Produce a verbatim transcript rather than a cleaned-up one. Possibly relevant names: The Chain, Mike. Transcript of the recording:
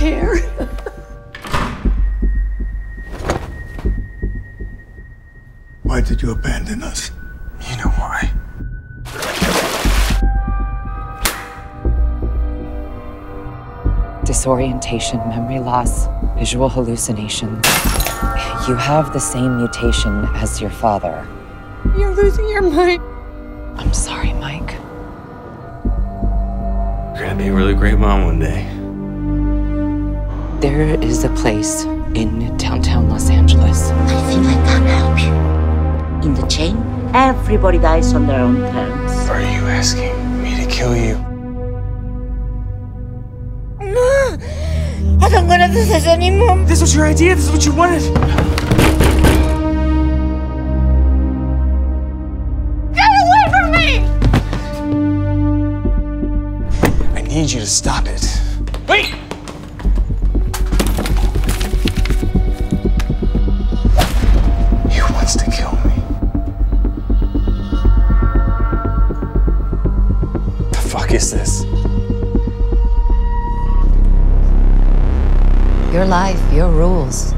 hair. Why did you abandon us? You know why. Disorientation, memory loss, visual hallucinations. You have the same mutation as your father. You're losing your mind. I'm sorry, Mike. You're gonna be a really great mom one day. There is a place in downtown Los Angeles. I think I can help you. In The Chain, everybody dies on their own terms. Are you asking me to kill you? No! I don't want to do this anymore. This was your idea. This is what you wanted. I need you to stop it. Wait! He wants to kill me. The fuck is this? Your life, your rules.